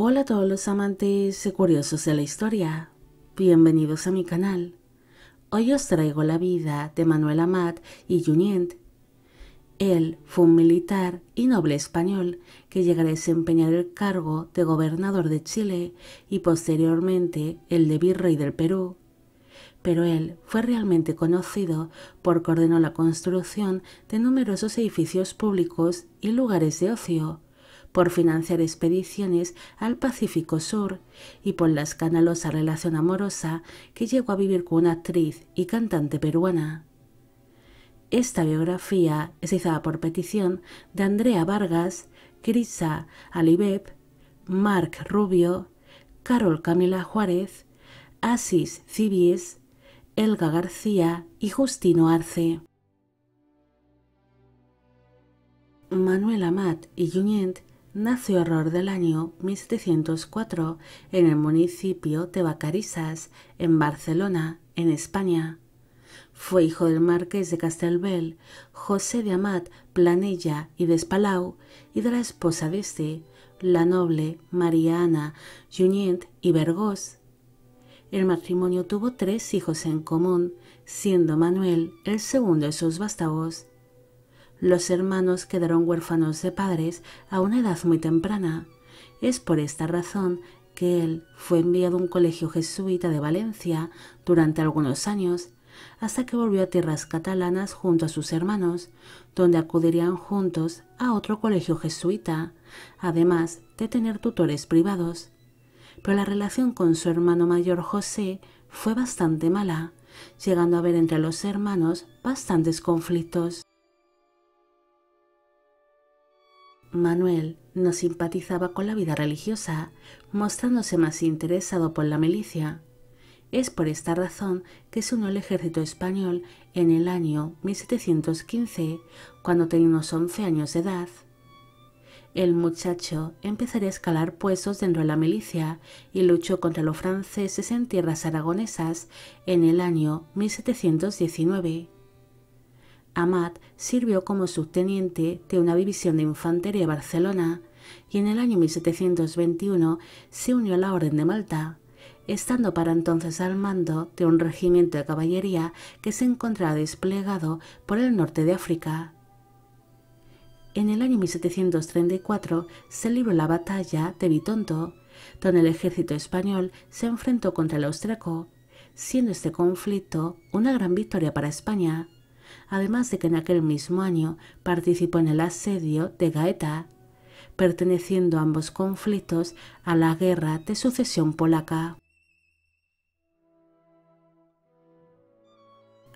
Hola a todos los amantes y curiosos de la historia, bienvenidos a mi canal. Hoy os traigo la vida de Manuel Amat y Junyent. Él fue un militar y noble español que llegará a desempeñar el cargo de gobernador de Chile y posteriormente el de virrey del Perú. Pero él fue realmente conocido porque ordenó la construcción de numerosos edificios públicos y lugares de ocio, por financiar expediciones al Pacífico Sur y por la escandalosa relación amorosa que llegó a vivir con una actriz y cantante peruana. Esta biografía es izada por petición de Andrea Vargas, Crisa Alibeb, Marc Rubio, Carol Camila Juárez, Asis Cibies, Helga García y Justino Arce. Manuel Amat y Junyent nació alrededor del año 1704 en el municipio de Bacarisas, en Barcelona, en España. Fue hijo del marqués de Castelbel, José de Amat, Planella y de Espalau, y de la esposa de este, la noble María Ana Junyent y Vergós. El matrimonio tuvo 3 hijos en común, siendo Manuel el segundo de sus vástagos. Los hermanos quedaron huérfanos de padres a una edad muy temprana. Es por esta razón que él fue enviado a un colegio jesuita de Valencia durante algunos años, hasta que volvió a tierras catalanas junto a sus hermanos, donde acudirían juntos a otro colegio jesuita, además de tener tutores privados. Pero la relación con su hermano mayor José fue bastante mala, llegando a haber entre los hermanos bastantes conflictos. Manuel no simpatizaba con la vida religiosa, mostrándose más interesado por la milicia. Es por esta razón que se unió al ejército español en el año 1715, cuando tenía unos 11 años de edad. El muchacho empezaría a escalar puestos dentro de la milicia y luchó contra los franceses en tierras aragonesas en el año 1719. Amat sirvió como subteniente de una división de infantería de Barcelona y en el año 1721 se unió a la Orden de Malta, estando para entonces al mando de un regimiento de caballería que se encontraba desplegado por el norte de África. En el año 1734 se libró la Batalla de Bitonio, donde el ejército español se enfrentó contra el austriaco, siendo este conflicto una gran victoria para España. Además de que en aquel mismo año participó en el asedio de Gaeta, perteneciendo a ambos conflictos a la Guerra de Sucesión Polaca.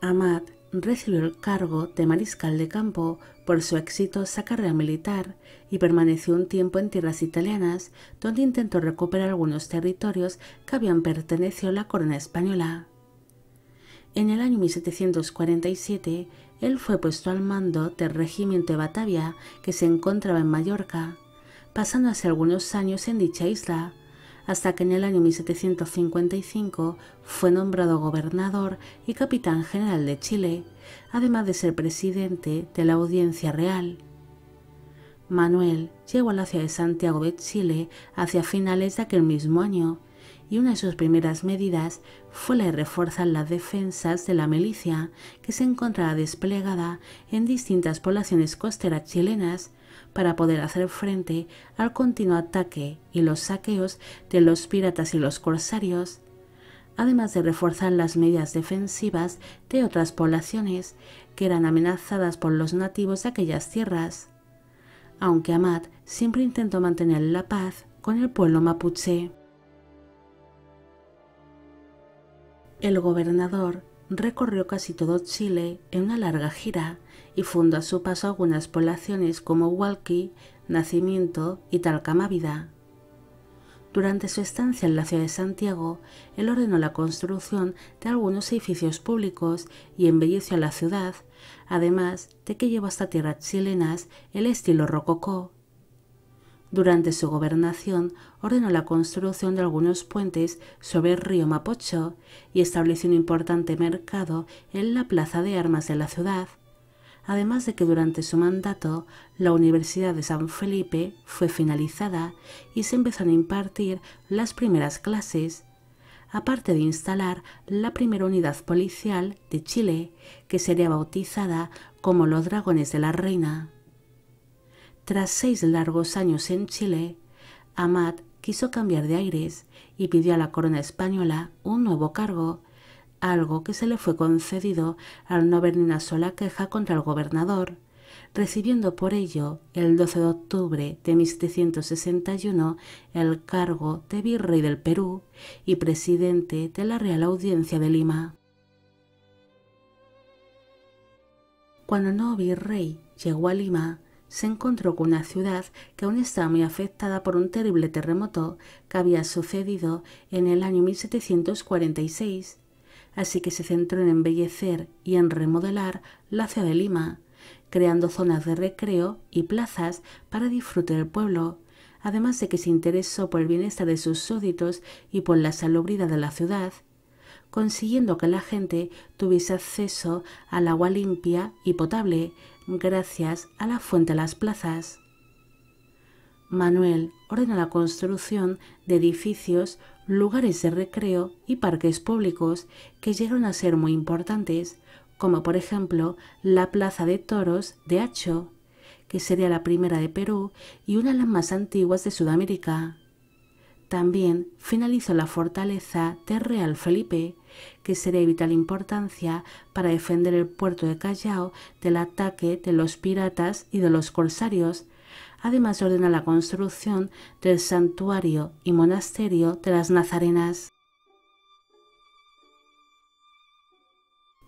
Amat recibió el cargo de mariscal de campo por su exitosa carrera militar y permaneció un tiempo en tierras italianas, donde intentó recuperar algunos territorios que habían pertenecido a la corona española. En el año 1747, él fue puesto al mando del Regimiento de Batavia, que se encontraba en Mallorca, pasando hace algunos años en dicha isla, hasta que en el año 1755 fue nombrado gobernador y capitán general de Chile, además de ser presidente de la Audiencia Real. Manuel llegó a la ciudad de Santiago de Chile hacia finales de aquel mismo año, y una de sus primeras medidas fue la de reforzar las defensas de la milicia que se encontraba desplegada en distintas poblaciones costeras chilenas para poder hacer frente al continuo ataque y los saqueos de los piratas y los corsarios, además de reforzar las medidas defensivas de otras poblaciones que eran amenazadas por los nativos de aquellas tierras, aunque Amat siempre intentó mantener la paz con el pueblo mapuche. El gobernador recorrió casi todo Chile en una larga gira y fundó a su paso algunas poblaciones como Hualqui, Nacimiento y Talcamávida. Durante su estancia en la ciudad de Santiago, él ordenó la construcción de algunos edificios públicos y embelleció a la ciudad, además de que llevó hasta tierras chilenas el estilo rococó. Durante su gobernación ordenó la construcción de algunos puentes sobre el río Mapocho y estableció un importante mercado en la plaza de armas de la ciudad, además de que durante su mandato la Universidad de San Felipe fue finalizada y se empezaron a impartir las primeras clases, aparte de instalar la primera unidad policial de Chile, que sería bautizada como los Dragones de la Reina. Tras 6 largos años en Chile, Amat quiso cambiar de aires y pidió a la corona española un nuevo cargo, algo que se le fue concedido al no haber ni una sola queja contra el gobernador, recibiendo por ello el 12 de octubre de 1761 el cargo de Virrey del Perú y presidente de la Real Audiencia de Lima. Cuando el nuevo virrey llegó a Lima, se encontró con una ciudad que aún estaba muy afectada por un terrible terremoto que había sucedido en el año 1746, así que se centró en embellecer y en remodelar la ciudad de Lima, creando zonas de recreo y plazas para disfrute del pueblo, además de que se interesó por el bienestar de sus súbditos y por la salubridad de la ciudad, consiguiendo que la gente tuviese acceso al agua limpia y potable gracias a la fuente de las plazas. Manuel ordenó la construcción de edificios, lugares de recreo y parques públicos que llegaron a ser muy importantes, como por ejemplo la Plaza de Toros de Acho, que sería la primera de Perú y una de las más antiguas de Sudamérica. También finalizó la fortaleza de Real Felipe, que sería de vital importancia para defender el puerto de Callao del ataque de los piratas y de los corsarios. Además ordena la construcción del santuario y monasterio de las Nazarenas.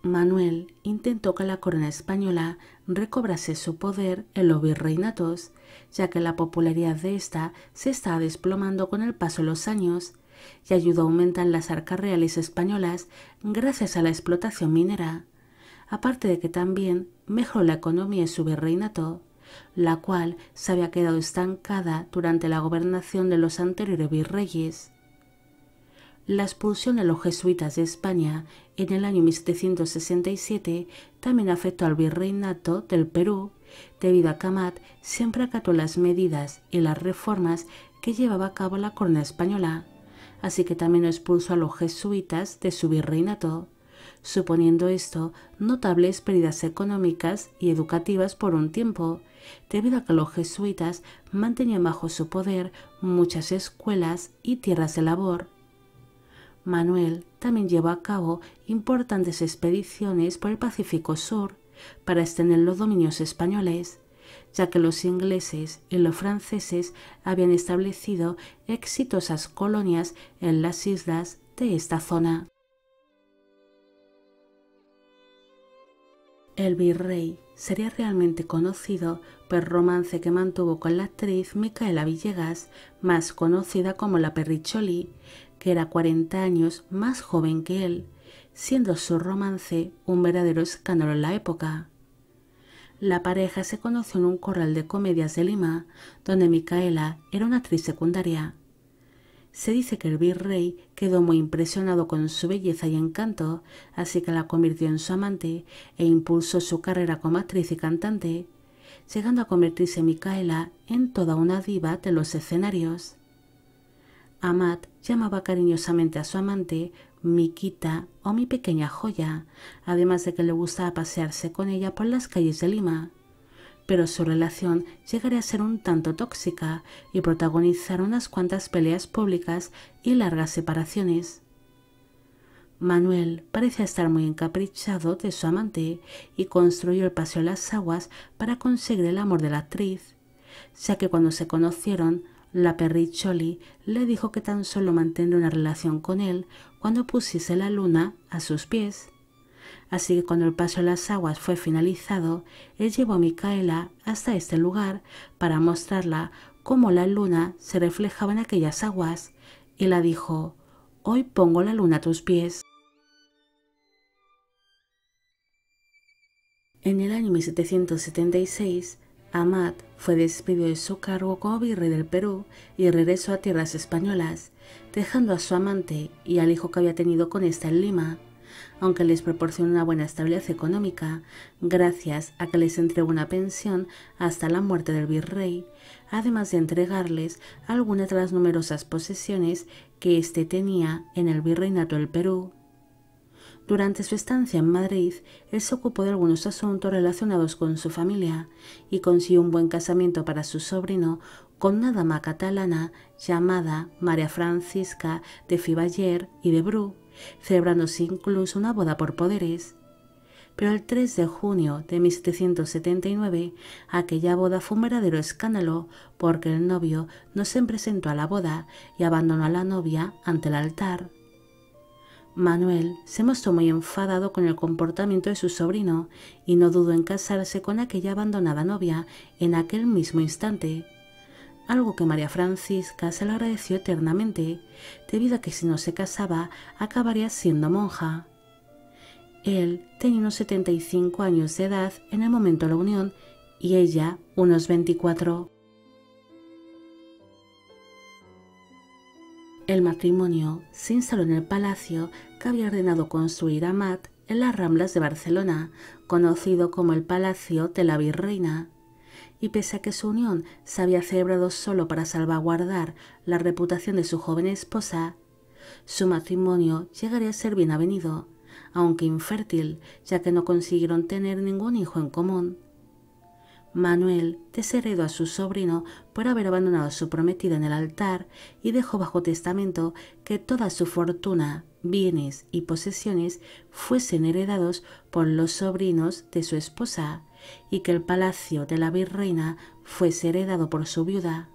Manuel intentó que la corona española recobrase su poder en los virreinatos, ya que la popularidad de esta se estaba desplomando con el paso de los años, y ayudó a aumentar las arcas reales españolas gracias a la explotación minera, aparte de que también mejoró la economía de su virreinato, la cual se había quedado estancada durante la gobernación de los anteriores virreyes. La expulsión de los jesuitas de España en el año 1767 también afectó al virreinato del Perú, debido a que Amat siempre acató las medidas y las reformas que llevaba a cabo la corona española, así que también expulsó a los jesuitas de su virreinato, suponiendo esto notables pérdidas económicas y educativas por un tiempo, debido a que los jesuitas mantenían bajo su poder muchas escuelas y tierras de labor. Manuel también llevó a cabo importantes expediciones por el Pacífico Sur para extender los dominios españoles, ya que los ingleses y los franceses habían establecido exitosas colonias en las islas de esta zona. El virrey sería realmente conocido por el romance que mantuvo con la actriz Micaela Villegas, más conocida como La Perricholi, que era 40 años más joven que él, siendo su romance un verdadero escándalo en la época. La pareja se conoció en un corral de comedias de Lima, donde Micaela era una actriz secundaria. Se dice que el virrey quedó muy impresionado con su belleza y encanto, así que la convirtió en su amante e impulsó su carrera como actriz y cantante, llegando a convertirse Micaela en toda una diva de los escenarios. Amat llamaba cariñosamente a su amante Miquita o mi pequeña joya, además de que le gustaba pasearse con ella por las calles de Lima. Pero su relación llegaría a ser un tanto tóxica y protagonizar unas cuantas peleas públicas y largas separaciones. Manuel parecía estar muy encaprichado de su amante y construyó el Paseo Las Aguas para conseguir el amor de la actriz, ya que cuando se conocieron, La Perricholi le dijo que tan solo mantendría una relación con él cuando pusiese la luna a sus pies. Así que cuando el Paseo de las Aguas fue finalizado, él llevó a Micaela hasta este lugar para mostrarla cómo la luna se reflejaba en aquellas aguas, y la dijo: «Hoy pongo la luna a tus pies». En el año 1776, Amat fue despedido de su cargo como virrey del Perú y regresó a tierras españolas, dejando a su amante y al hijo que había tenido con esta en Lima, aunque les proporciona una buena estabilidad económica, gracias a que les entregó una pensión hasta la muerte del virrey, además de entregarles algunas de las numerosas posesiones que éste tenía en el Virreinato del Perú. Durante su estancia en Madrid, él se ocupó de algunos asuntos relacionados con su familia y consiguió un buen casamiento para su sobrino con una dama catalana llamada María Francisca de Fivaller y de Bru, celebrándose incluso una boda por poderes. Pero el 3 de junio de 1779, aquella boda fue un verdadero escándalo porque el novio no se presentó a la boda y abandonó a la novia ante el altar. Manuel se mostró muy enfadado con el comportamiento de su sobrino y no dudó en casarse con aquella abandonada novia en aquel mismo instante, algo que María Francisca se lo agradeció eternamente, debido a que si no se casaba acabaría siendo monja. Él tenía unos 75 años de edad en el momento de la unión y ella unos 24. El matrimonio se instaló en el palacio que había ordenado construir Amat en las Ramblas de Barcelona, conocido como el Palacio de la Virreina, y pese a que su unión se había celebrado solo para salvaguardar la reputación de su joven esposa, su matrimonio llegaría a ser bien avenido, aunque infértil, ya que no consiguieron tener ningún hijo en común. Manuel desheredó a su sobrino por haber abandonado a su prometida en el altar y dejó bajo testamento que toda su fortuna, bienes y posesiones fuesen heredados por los sobrinos de su esposa y que el palacio de la Virreina fuese heredado por su viuda.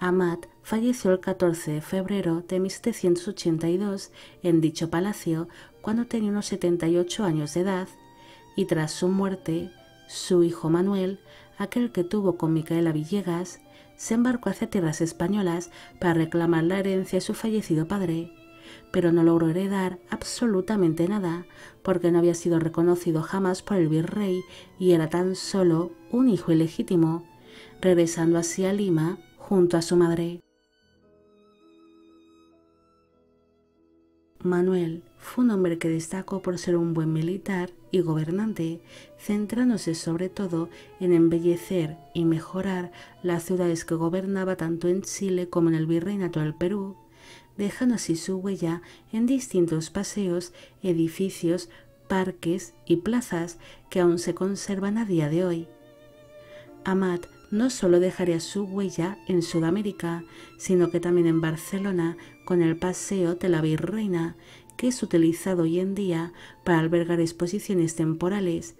Amat falleció el 14 de febrero de 1782 en dicho palacio cuando tenía unos 78 años de edad y tras su muerte, su hijo Manuel, aquel que tuvo con Micaela Villegas, se embarcó hacia tierras españolas para reclamar la herencia de su fallecido padre, pero no logró heredar absolutamente nada, porque no había sido reconocido jamás por el virrey y era tan solo un hijo ilegítimo, regresando así a Lima junto a su madre. Manuel fue un hombre que destacó por ser un buen militar y gobernante, centrándose sobre todo en embellecer y mejorar las ciudades que gobernaba tanto en Chile como en el Virreinato del Perú, dejando así su huella en distintos paseos, edificios, parques y plazas que aún se conservan a día de hoy. Amat no solo dejaría su huella en Sudamérica, sino que también en Barcelona con el Paseo de la Virreina, que es utilizado hoy en día para albergar exposiciones temporales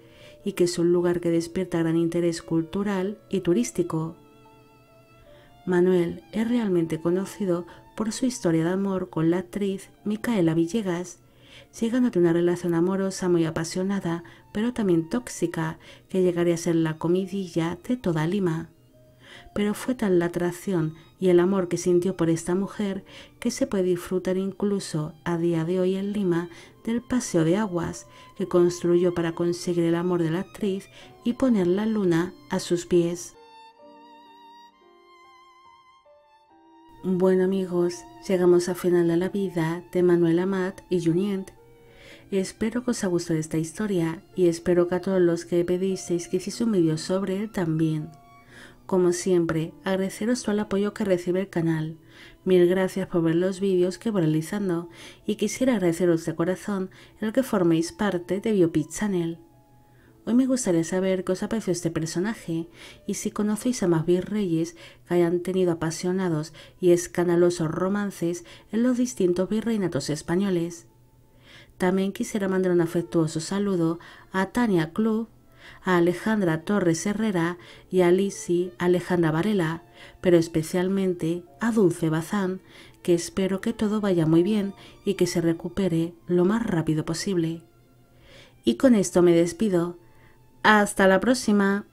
y que es un lugar que despierta gran interés cultural y turístico. Manuel es realmente conocido por su historia de amor con la actriz Micaela Villegas, llegando a una relación amorosa muy apasionada pero también tóxica que llegaría a ser la comidilla de toda Lima. Pero fue tal la atracción y el amor que sintió por esta mujer que se puede disfrutar incluso a día de hoy en Lima del Paseo de Aguas que construyó para conseguir el amor de la actriz y poner la luna a sus pies. Bueno amigos, llegamos al final de la vida de Manuel Amat y Junyent. Espero que os haya gustado esta historia y espero que a todos los que pedisteis que hiciese un vídeo sobre él también. Como siempre, agradeceros todo el apoyo que recibe el canal. Mil gracias por ver los vídeos que voy realizando y quisiera agradeceros de corazón el que forméis parte de BioPitch Channel. Hoy me gustaría saber qué os ha parecido este personaje y si conocéis a más virreyes que hayan tenido apasionados y escandalosos romances en los distintos virreinatos españoles. También quisiera mandar un afectuoso saludo a Tania Club, a Alejandra Torres Herrera y a Lisi Alejandra Varela, pero especialmente a Dulce Bazán, que espero que todo vaya muy bien y que se recupere lo más rápido posible. Y con esto me despido. ¡Hasta la próxima!